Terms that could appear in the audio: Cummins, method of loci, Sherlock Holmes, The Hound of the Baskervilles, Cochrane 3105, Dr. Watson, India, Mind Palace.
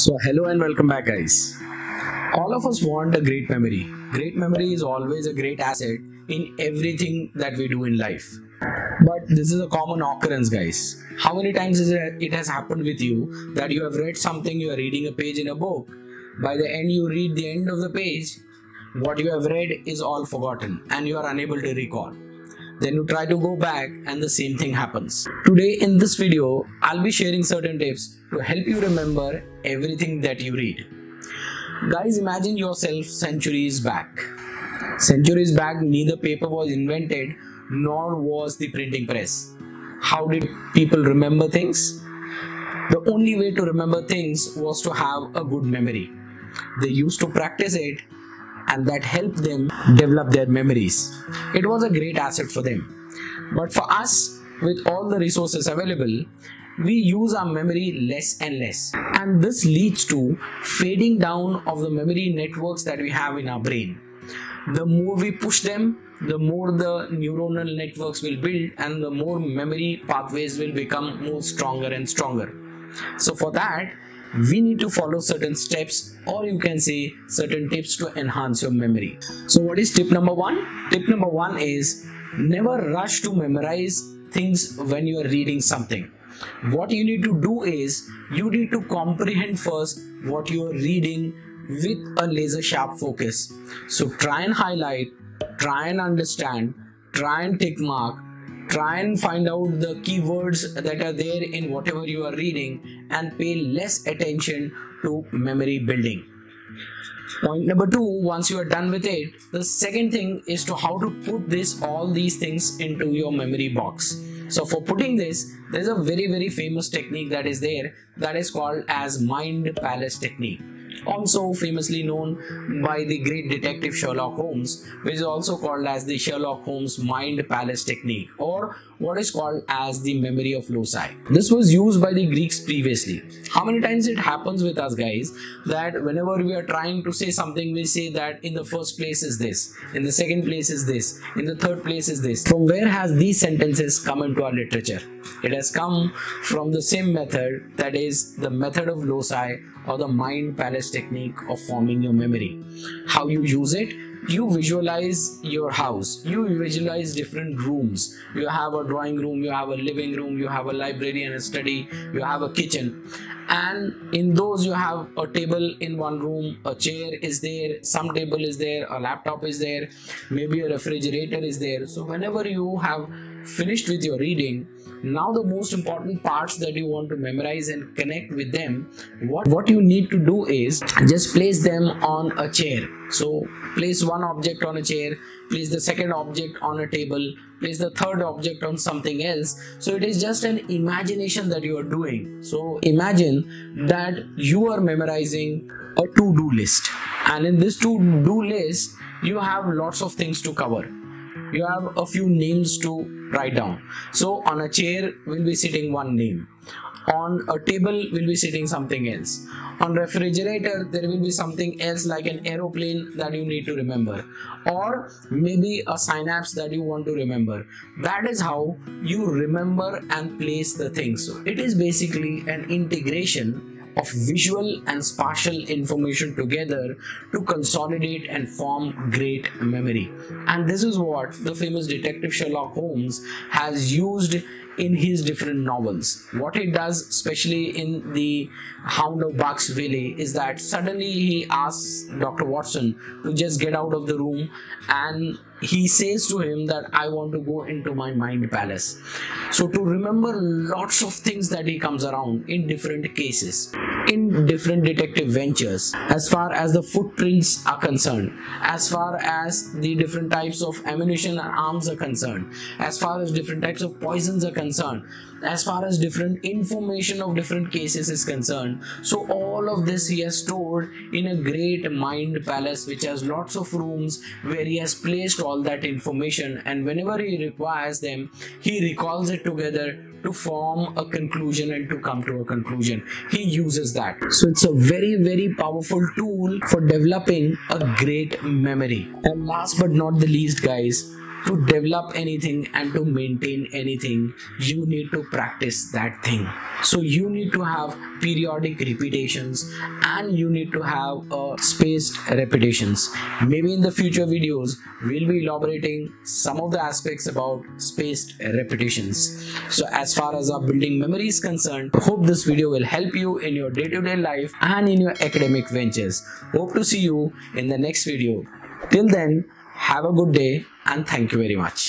So hello and welcome back, guys. All of us want a great memory. Great memory is always a great asset in everything that we do in life. But this is a common occurrence, guys. How many times it has happened with you that you have read something, you are reading a page in a book. By the end, you read the end of the page. What you have read is all forgotten and you are unable to recall. Then you try to go back and the same thing happens. Today in this video, I'll be sharing certain tips to help you remember everything that you read. Guys, imagine yourself centuries back. Centuries back, neither paper was invented nor was the printing press. How did people remember things? The only way to remember things was to have a good memory. They used to practice it, and that helped them develop their memories. It was a great asset for them. But for us, with all the resources available, we use our memory less and less. And this leads to fading down of the memory networks that we have in our brain. The more we push them, the more the neuronal networks will build and the more memory pathways will become more stronger and stronger. So for that, we need to follow certain steps, or you can say certain tips to enhance your memory. So what is tip number one? Tip number one is never rush to memorize things when you are reading something. What you need to do is you need to comprehend first what you are reading with a laser sharp focus. So try and highlight, try and understand, try and tick mark, try and find out the keywords that are there in whatever you are reading and pay less attention to memory building. Point number two, once you are done with it, the second thing is to how to put all these things into your memory box. So for putting this, there's a very famous technique that is there that is called as Mind Palace technique. Also famously known by the great detective Sherlock Holmes, which is also called as the Sherlock Holmes Mind Palace technique, or what is called as the memory of loci. This was used by the Greeks previously. How many times it happens with us, guys, that whenever we are trying to say something, we say that in the first place is this, in the second place is this, in the third place is this. From where has these sentences come into our literature? It has come from the same method, that is the method of loci or the Mind Palace technique of forming your memory. How you use it? You visualize your house, you visualize different rooms. You have a drawing room, you have a living room, you have a library and a study, you have a kitchen. And in those you have a table in one room, a chair is there, some table is there, a laptop is there, maybe a refrigerator is there. So whenever you have finished with your reading, now the most important parts that you want to memorize and connect with them, what you need to do is just place them on a chair. So place one object on a chair, place the second object on a table, place the third object on something else. So it is just an imagination that you are doing. So imagine that you are memorizing a to-do list, and in this to-do list you have lots of things to cover. You have a few names to write down. So on a chair will be sitting one name, on a table will be sitting something else, on refrigerator there will be something else like an aeroplane that you need to remember, or maybe a synapse that you want to remember. That is how you remember and place the things. So it is basically an integration of visual and spatial information together to consolidate and form great memory. And this is what the famous detective Sherlock Holmes has used in his different novels. What he does, especially in The Hound of Baskervilles, is that suddenly he asks Dr. Watson to just get out of the room, and he says to him that I want to go into my mind palace. So to remember lots of things that he comes around in different cases, in different detective ventures, as far as the footprints are concerned, as far as the different types of ammunition and arms are concerned, as far as different types of poisons are concerned, as far as different information of different cases is concerned. So all of this he has stored in a great mind palace which has lots of rooms where he has placed all that information, and whenever he requires them, he recalls it together to form a conclusion and to come to a conclusion. He uses that. So it's a very powerful tool for developing a great memory. And last but not the least, guys, to develop anything and to maintain anything, you need to practice that thing. So you need to have periodic repetitions and you need to have spaced repetitions. Maybe in the future videos we'll be elaborating some of the aspects about spaced repetitions. So as far as our building memory is concerned, hope this video will help you in your day-to-day life and in your academic ventures. Hope to see you in the next video. Till then, have a good day and thank you very much.